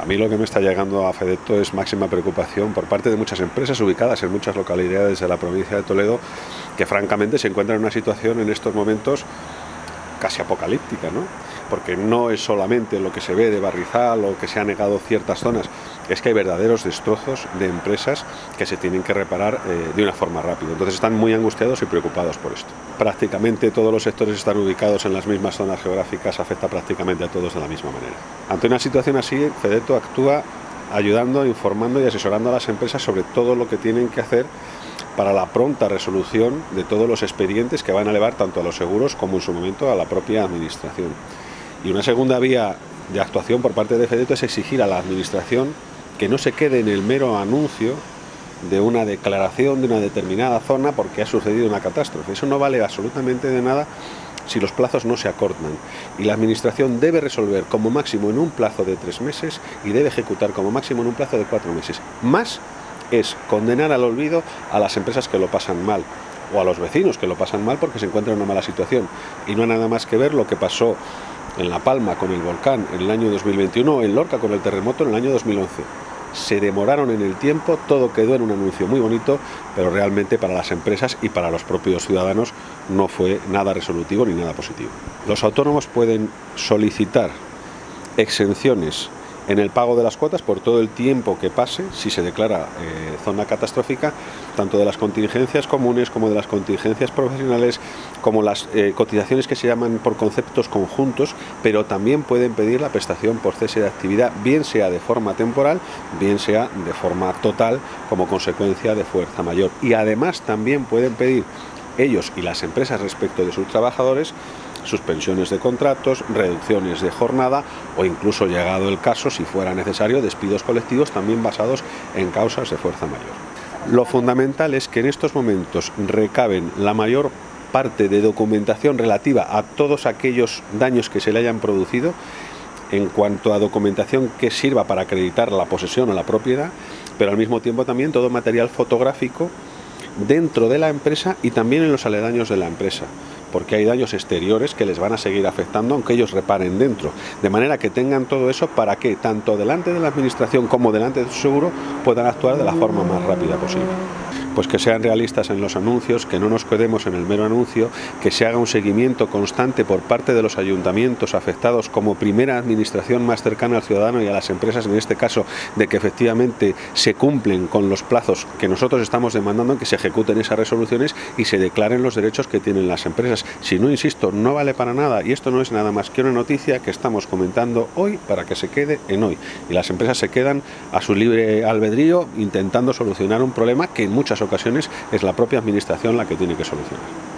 A mí lo que me está llegando a Fedeto es máxima preocupación por parte de muchas empresas ubicadas en muchas localidades de la provincia de Toledo, que francamente se encuentran en una situación en estos momentos casi apocalíptica, ¿no? Porque no es solamente lo que se ve de barrizal o que se ha negado ciertas zonas, es que hay verdaderos destrozos de empresas que se tienen que reparar de una forma rápida. Entonces están muy angustiados y preocupados por esto. Prácticamente todos los sectores están ubicados en las mismas zonas geográficas, afecta prácticamente a todos de la misma manera. Ante una situación así, Fedeto actúa ayudando, informando y asesorando a las empresas sobre todo lo que tienen que hacer para la pronta resolución de todos los expedientes que van a elevar tanto a los seguros como en su momento a la propia administración. Y una segunda vía de actuación por parte de Fedeto es exigir a la administración que no se quede en el mero anuncio de una declaración de una determinada zona porque ha sucedido una catástrofe. Eso no vale absolutamente de nada si los plazos no se acortan, y la administración debe resolver como máximo en un plazo de 3 meses y debe ejecutar como máximo en un plazo de 4 meses. Más es condenar al olvido a las empresas que lo pasan mal o a los vecinos que lo pasan mal porque se encuentran en una mala situación, y no hay nada más que ver lo que pasó en La Palma con el volcán en el año 2021 o en Lorca con el terremoto en el año 2011. Se demoraron en el tiempo, todo quedó en un anuncio muy bonito, pero realmente para las empresas y para los propios ciudadanos no fue nada resolutivo ni nada positivo. Los autónomos pueden solicitar exenciones en el pago de las cuotas por todo el tiempo que pase, si se declara zona catastrófica, tanto de las contingencias comunes como de las contingencias profesionales, como las cotizaciones que se llaman por conceptos conjuntos, pero también pueden pedir la prestación por cese de actividad, bien sea de forma temporal, bien sea de forma total, como consecuencia de fuerza mayor. Y además también pueden pedir ellos y las empresas respecto de sus trabajadores suspensiones de contratos, reducciones de jornada o incluso, llegado el caso, si fuera necesario, despidos colectivos también basados en causas de fuerza mayor. Lo fundamental es que en estos momentos recaben la mayor parte de documentación relativa a todos aquellos daños que se le hayan producido, en cuanto a documentación que sirva para acreditar la posesión o la propiedad, pero al mismo tiempo también todo material fotográfico dentro de la empresa y también en los aledaños de la empresa, porque hay daños exteriores que les van a seguir afectando aunque ellos reparen dentro, de manera que tengan todo eso para que tanto delante de la administración como delante de su seguro puedan actuar de la forma más rápida posible. Pues que sean realistas en los anuncios, que no nos quedemos en el mero anuncio, que se haga un seguimiento constante por parte de los ayuntamientos afectados como primera administración más cercana al ciudadano y a las empresas en este caso, de que efectivamente se cumplen con los plazos que nosotros estamos demandando, que se ejecuten esas resoluciones y se declaren los derechos que tienen las empresas. Si no, insisto, no vale para nada, y esto no es nada más que una noticia que estamos comentando hoy para que se quede en hoy, y las empresas se quedan a su libre albedrío intentando solucionar un problema que en muchas ocasiones es la propia administración la que tiene que solucionar.